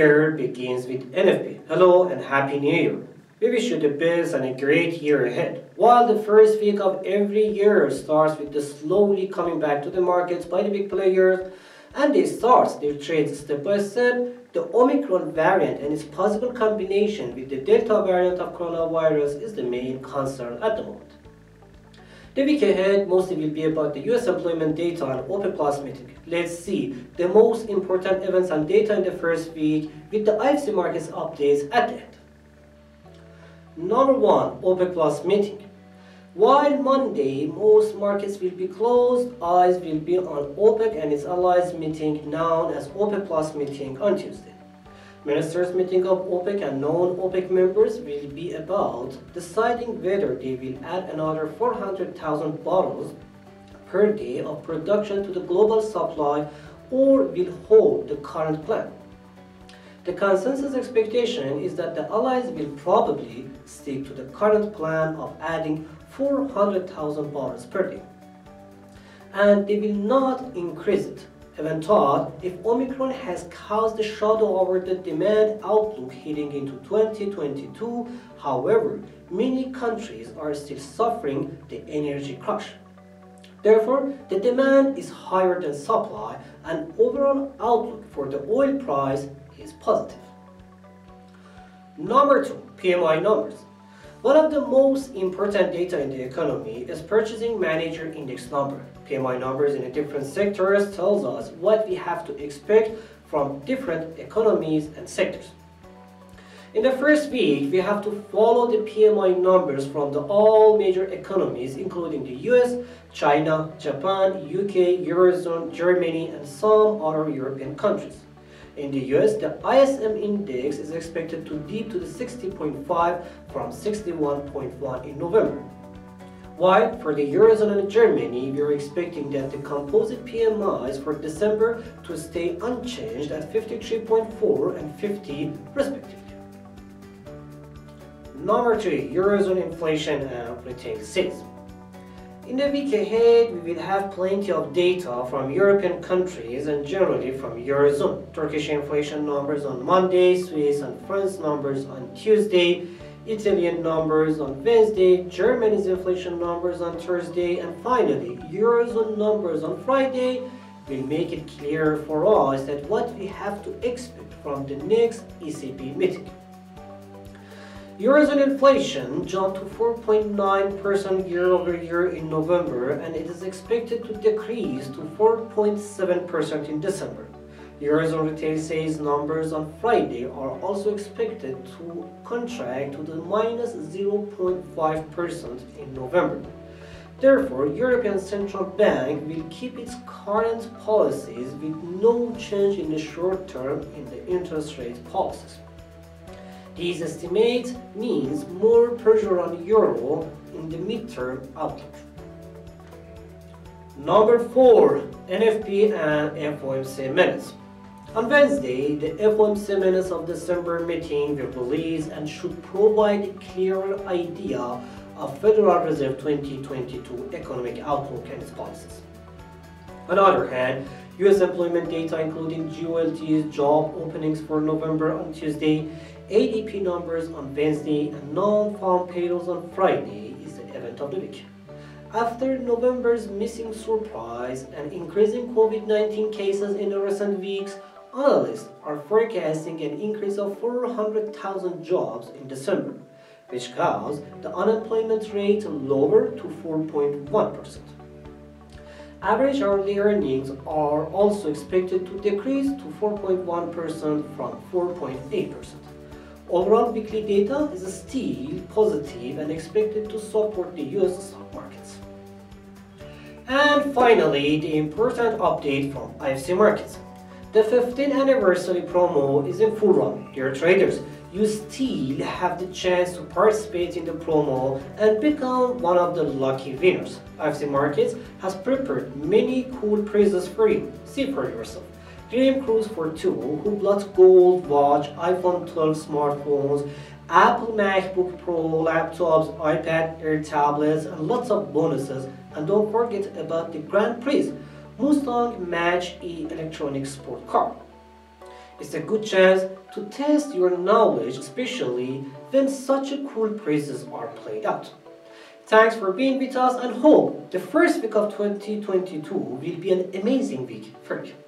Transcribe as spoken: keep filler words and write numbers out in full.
year begins with N F P. Hello and Happy New Year. We wish you the best and a great year ahead. While the first week of every year starts with the slowly coming back to the markets by the big players, and they start their trades step by step, the Omicron variant and its possible combination with the Delta variant of coronavirus is the main concern at the moment. The week ahead mostly will be about the U S employment data and OPEC Plus meeting. Let's see the most important events and data in the first week with the I F C Markets updates at the end. Number one. OPEC Plus meeting. While Monday most markets will be closed, eyes will be on OPEC and its allies meeting known as OPEC Plus meeting on Tuesday. Ministers' meeting of OPEC and non-OPEC members will be about deciding whether they will add another four hundred thousand barrels per day of production to the global supply or will hold the current plan. The consensus expectation is that the allies will probably stick to the current plan of adding four hundred thousand barrels per day, and they will not increase it. Even thought, if Omicron has caused a shadow over the demand outlook heading into twenty twenty-two, however, many countries are still suffering the energy crash. Therefore, the demand is higher than supply, and overall outlook for the oil price is positive. Number two. P M I numbers. One of the most important data in the economy is Purchasing Manager Index number. P M I numbers in the different sectors tells us what we have to expect from different economies and sectors. In the first week, we have to follow the P M I numbers from the all major economies including the U S, China, Japan, U K, Eurozone, Germany and some other European countries. In the U S, the I S M index is expected to dip to the sixty point five from sixty-one point one in November. While for the Eurozone and Germany, we are expecting that the composite P M Is for December to stay unchanged at fifty-three point four and fifty respectively. Number three. Eurozone inflation and retail sales. In the week ahead, we will have plenty of data from European countries and generally from Eurozone. Turkish inflation numbers on Monday, Swiss and France numbers on Tuesday, Italian numbers on Wednesday, Germany's inflation numbers on Thursday, and finally, Eurozone numbers on Friday will make it clear for us that what we have to expect from the next E C B meeting. Eurozone inflation jumped to four point nine percent year-over-year in November, and it is expected to decrease to four point seven percent in December. Eurozone retail sales numbers on Friday are also expected to contract to the minus zero point five percent in November. Therefore, European Central Bank will keep its current policies with no change in the short term in the interest rate policies. These estimates means more pressure on euro in the midterm outlook. Number four. N F P and F O M C minutes. On Wednesday, the F O M C minutes of December meeting will release and should provide a clearer idea of Federal Reserve twenty twenty-two economic outlook and its policies. On the other hand, U S employment data including J O L T S job openings for November on Tuesday, A D P numbers on Wednesday and non-farm payrolls on Friday is the event of the week. After November's missing surprise and increasing COVID nineteen cases in the recent weeks, analysts are forecasting an increase of four hundred thousand jobs in December, which caused the unemployment rate lower to four point one percent. Average hourly earnings are also expected to decrease to four point one percent from four point eight percent. Overall weekly data is still positive and expected to support the U S stock markets. And finally, the important update from I F C Markets. The fifteenth anniversary promo is in full run. Dear traders, you still have the chance to participate in the promo and become one of the lucky winners. I F C Markets has prepared many cool prizes for you. See for yourself. Dream Cruise for two, Hublot Gold Watch, iPhone twelve smartphones, Apple MacBook Pro, laptops, iPad Air tablets, and lots of bonuses. And don't forget about the Grand Prix, Mustang Mach-E electronic sport car. It's a good chance to test your knowledge, especially when such a cool prices are played out. Thanks for being with us and hope the first week of twenty twenty-two will be an amazing week for you.